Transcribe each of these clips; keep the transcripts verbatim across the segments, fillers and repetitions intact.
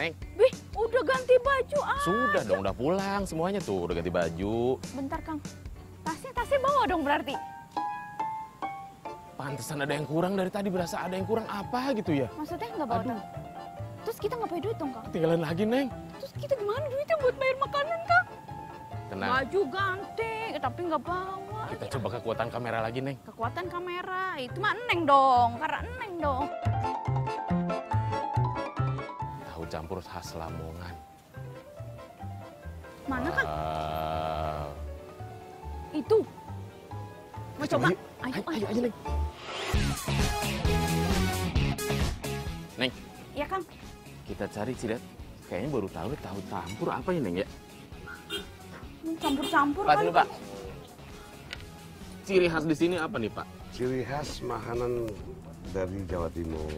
Neng? Wih, udah ganti baju aja. Sudah dong, udah pulang semuanya tuh, udah ganti baju. Bentar, Kang. Tasnya, tasnya bawa dong berarti. Pantesan ada yang kurang dari tadi, berasa ada yang kurang apa gitu ya? Maksudnya nggak bawa dong? Terus kita nggak punya duit dong, Kang? Ketinggalan lagi, Neng. Terus kita gimana duitnya buat bayar makanan, Kang? Tenang. Baju ganti, tapi nggak bawa. Kita coba kekuatan kamera lagi, Neng. Kekuatan kamera, itu mah Neng dong, karena Neng dong. Tahu campur khas Lamongan. Mana, Kang? Wow. Itu. Mau coba? Ayo, ayo, ayo, Neng. Neng. Iya, Kang. Kita cari, Cidat. Kayaknya baru tahu tahu campur apa ya, Neng, ya? Campur-campur kan? Pak, ciri khas di sini apa nih, Pak? Ciri khas makanan dari Jawa Timur,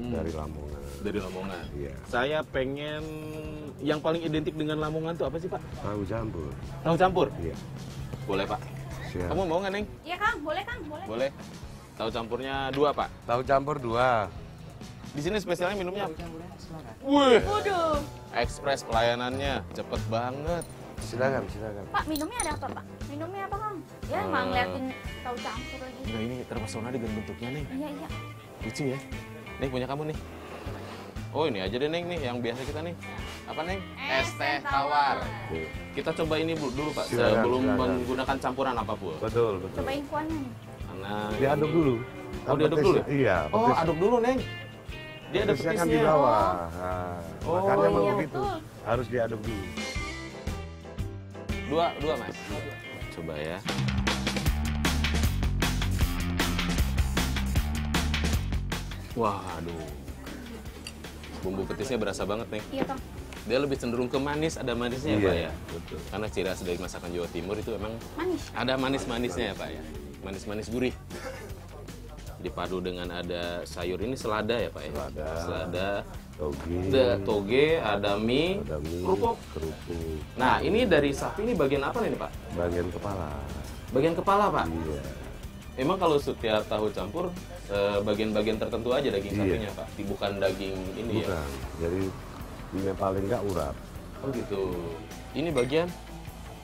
hmm. dari Lamongan. Dari Lamongan? Iya. Saya pengen yang paling identik dengan Lamongan itu apa sih, Pak? Tahu campur. Tahu campur? Iya. Boleh, Pak. Siap. Kamu mau nggak, Neng? Iya, Kang. Boleh, Kang. Boleh. Boleh. Tahu campurnya dua, Pak? Tahu campur dua. Di sini spesialnya minumnya apa? Wih! Waduh! Ekspres pelayanannya. Cepet banget. Silakan, silakan. Pak, minumnya ada apa, Pak? Minumnya apa, Kang? Ya, uh, emang ngeliatin tahu campur lagi. Nah, ini terpesona dengan bentuknya, Neng. Iya, iya. Lucu ya? Nih, punya kamu nih. Oh, ini aja deh, Neng, nih, yang biasa kita nih. Apa, Neng? Es teh tawar. Kita coba ini dulu, Pak, silakan, sebelum silakan. menggunakan campuran apapun. Betul, betul. Cobain kuahnya, Neng. Nah, diaduk dulu. Oh, diaduk dulu ya? Iya. Oh, aduk dulu, Neng. Dia ada petisnya. Kan di bawah. Nah, oh, makanya mau iya, begitu. Betul. Harus diaduk dulu. Dua, dua, Mas. Coba ya. Wah, aduh. Bumbu petisnya berasa banget, Neng. Iya, Pak. Dia lebih cenderung ke manis, ada manisnya ya, Pak, ya? Betul. Karena ciri khas dari masakan Jawa Timur itu memang manis. Ada manis-manisnya ya, Pak, ya? Manis-manis gurih. Dipadu dengan ada sayur ini selada ya, Pak, ya? Selada. Selada. Toge, ada toge, ada mie, ada mie kerupuk. kerupuk. Nah, ini dari sapi ini bagian apa nih, Pak? Bagian kepala. Bagian kepala, Pak? Iya. Emang kalau setiap tahu campur, bagian-bagian tertentu aja daging iya. sapinya, Pak? Bukan daging ini Bukan. ya? Jadi ini paling nggak urap. Oh gitu. Ini bagian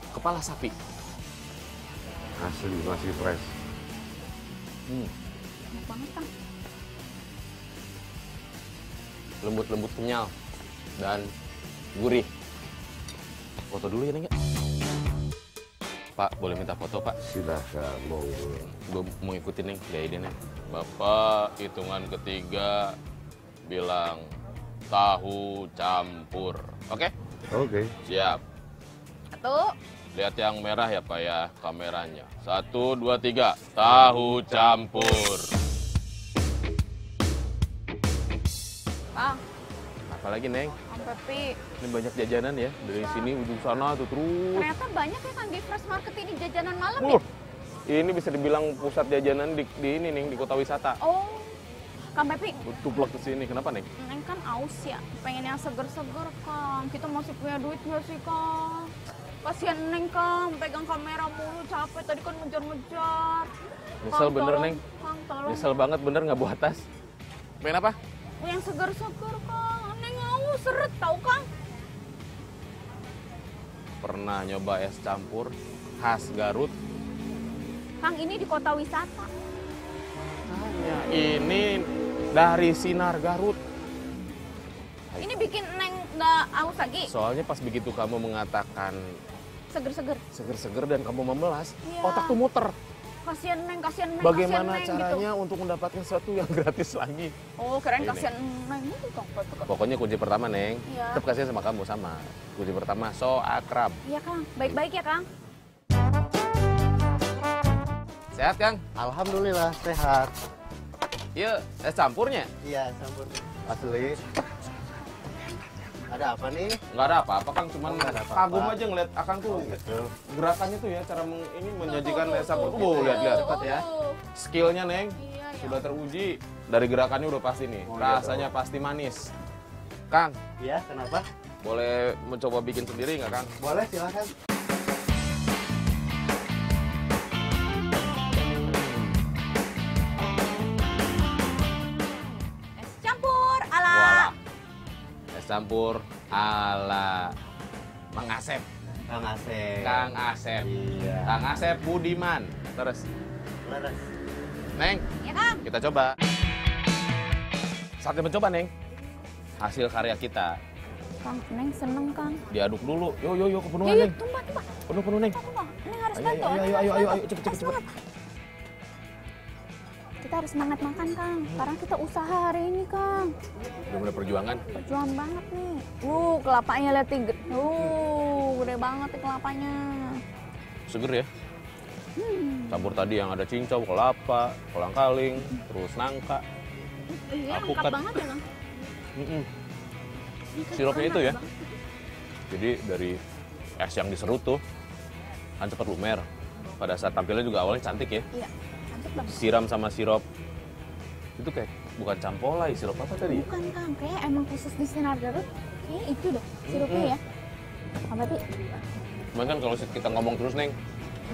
kepala sapi? Asli, masih fresh. Hmm. Enak banget, Kang. Lembut-lembut kenyal dan gurih. Foto dulu ya, Neng. Pak, boleh minta foto, Pak? Silahkan, mau. Gue mau ikutin, Neng, gaya dia, Neng. Bapak, hitungan ketiga, bilang tahu campur. Oke? Oke. Siap. Satu. Lihat yang merah ya, Pak, ya, kameranya. Satu, dua, tiga. Tahu campur. Ah. Apalagi, Neng? Om Pepi. Ini banyak jajanan ya, dari ah. sini ujung sana tuh terus. Ternyata banyak ya, kan, di Fresh Market ini jajanan malam uh. ya? Ini bisa dibilang pusat jajanan di, di ini, Neng, di kota wisata. Oh, Kang Pepi. Tuplak ke sini, kenapa, Neng? Neng kan aus ya, pengen yang seger-seger, Kang. Kita masih punya duit nggak sih, Kang? Kasihan Neng, Kang, pegang kamera mulu, capek, tadi kan ngejar-ngejar. Nyesel bener, Neng. Kang, tolong. Nyesel banget bener nggak buat tas. Pengen apa? Yang segar-segar, Kang. Neng ngaus seret, tau, Kang. Pernah nyoba es campur khas Garut? Kang, ini di kota wisata. Tanya. Ini dari Sinar Garut. Ini bikin Neng nggak aus lagi? Soalnya pas begitu kamu mengatakan... Seger-seger? Seger-seger dan kamu memelas, ya. Otak tuh muter. Kasihan Neng, kasihan Neng, Bagaimana kasihan caranya gitu. Untuk mendapatkan sesuatu yang gratis lagi? Oh, keren kasihan Neng itu, Kang. Pokoknya kunci pertama, Neng. Ya. Tetap kasihan sama kamu, sama. Kunci pertama, so akrab. Iya, Kang. Baik-baik ya, Kang. Sehat, Kang? Alhamdulillah, sehat. Yuk, es campurnya? Iya, campurnya. Asli. Ada apa nih? Nggak ada apa-apa, Kang. Cuman oh, ada apa -apa. kagum aja ngeliat Akang tuh. Oh, gitu. Gerakannya tuh ya, cara meng, ini menyajikan es campur. Wow, lihat-lihat. Ya. Skillnya, Neng, iya, iya. sudah teruji. Dari gerakannya udah pasti nih. Oh, rasanya iya, pasti manis. Kang. Iya, kenapa? Boleh mencoba bikin sendiri nggak, Kang? Boleh, silakan. Es campur ala... Wala. Es campur ala Mang Asep. Kang Asep. Kang Asep. Iya. Kang Asep Budiman. Terus. Leres. Neng. Ya, Kang. Kita coba. Saatnya mencoba, Neng. Hasil karya kita. Kang, Neng seneng, Kang. Diaduk dulu. Yo yo yo kepenuhan, Neng. Tumpah, tumpah. Penuh, penuh, Neng. Tumpah, Neng harus bantu. Ayo, ayo, ayo, ayo, ayo, cepet, cepet, cepet. Kita harus semangat makan, Kang. Karena kita usaha hari ini, Kang. Bener-bener perjuangan. Perjuangan banget nih. Uh, kelapanya lihat tinggi. Uh, gede banget nih kelapanya. Seger ya? Hmm. Campur tadi yang ada cincau, kelapa, kolang-kaling, hmm. terus nangka. Iya, lengkap banget ya, Kang. Mm-mm. Sirupnya itu ya. Banget. Jadi dari es yang diserut tuh kan cepat lumer. Pada saat tampilnya juga awalnya cantik ya. Iya, cantik banget. Siram sama sirup. Itu kayak bukan campolai, sirup apa tadi? Bukan, Kang. Kayak emang khusus di Sinar Garut. Kayaknya itu deh sirupnya mm-hmm. ya. Apa sih? Cuman kan kalau kita ngomong terus, Neng,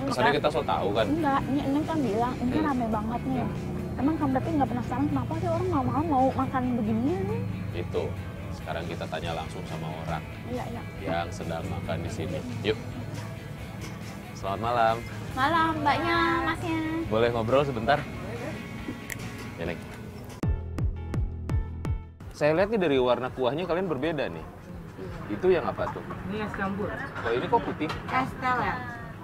misalnya kita so tahu kan? Enggak, Neng kan bilang ini hmm. rame banget nih. Ya. Emang kamu berarti nggak penasaran kenapa sih orang mau mau mau makan begini? Itu. Sekarang kita tanya langsung sama orang ya, ya. yang sedang makan di sini. Yuk. Selamat malam. Malam, Mbaknya, Masnya. Boleh ngobrol sebentar? Ya, Neng. Saya lihat nih dari warna kuahnya kalian berbeda nih. Itu yang apa tuh? Ini es campur. Oh, ini kok putih? Es teler.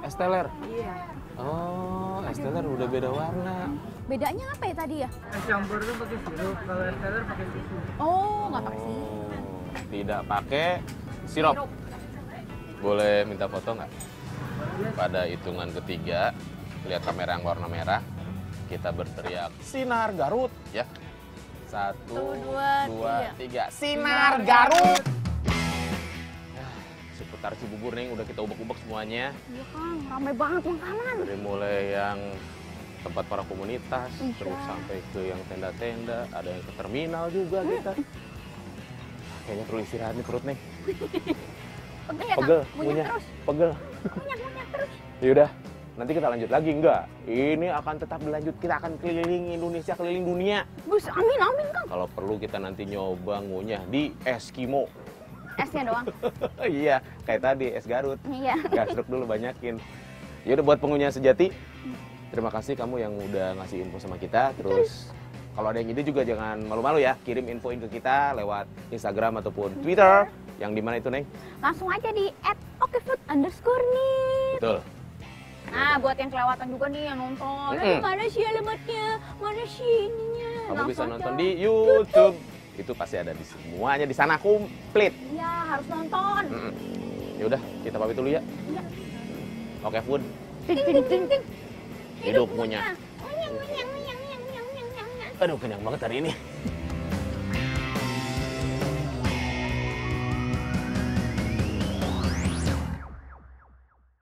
Es teler? Iya. Oh, es teler udah beda warna. Bedanya apa ya tadi ya? Es campur itu pakai sirup, kalau es teler pakai susu. Oh, nggak pakai sirup. Oh, tidak pakai sirup. Boleh minta foto nggak? Pada hitungan ketiga, lihat kamera yang warna merah, kita berteriak Sinar Garut ya. Satu, dua, dua tiga. tiga. Sinar Garut. Seputar Cibubur nih, udah kita ubek-ubek semuanya. Iya, Kang, ramai banget makanan. Dari mulai yang tempat para komunitas, Isha. terus sampai ke yang tenda-tenda, ada yang ke terminal juga kita. Hmm. Kayaknya perlu istirahat nih perut nih. Pegel ya, Pegel, punya terus. Pegel. Punya terus. Yaudah, nanti kita lanjut lagi, enggak? Ini akan tetap berlanjut, kita akan keliling Indonesia, keliling dunia. Bus, amin, amin, Kang. Kalau perlu kita nanti nyoba ngunyah di Eskimo. Esnya doang? Iya, kayak tadi, es Garut. Iya. Gastruk dulu banyakin. Yaudah, buat pengunyah sejati. Terima kasih kamu yang udah ngasih info sama kita. Terus kalau ada yang ide juga jangan malu-malu ya, kirim infoin ke kita lewat Instagram ataupun Twitter. Yang di mana itu, Neng? Langsung aja di et okefood underscore nit. Betul. Nah, buat yang kelewatan juga nih yang nonton, mm -hmm. mana sih alamatnya, mana sih ininya. Kamu langsung bisa nonton aja di YouTube. YouTube. Itu pasti ada di semuanya di sana komplit. Ya, harus nonton. Mm -hmm. Ya udah, kita pamit dulu ya. Ya. Oke Food. Ting ting ting ting. Hidup punya. Aduh, kenyang banget hari ini.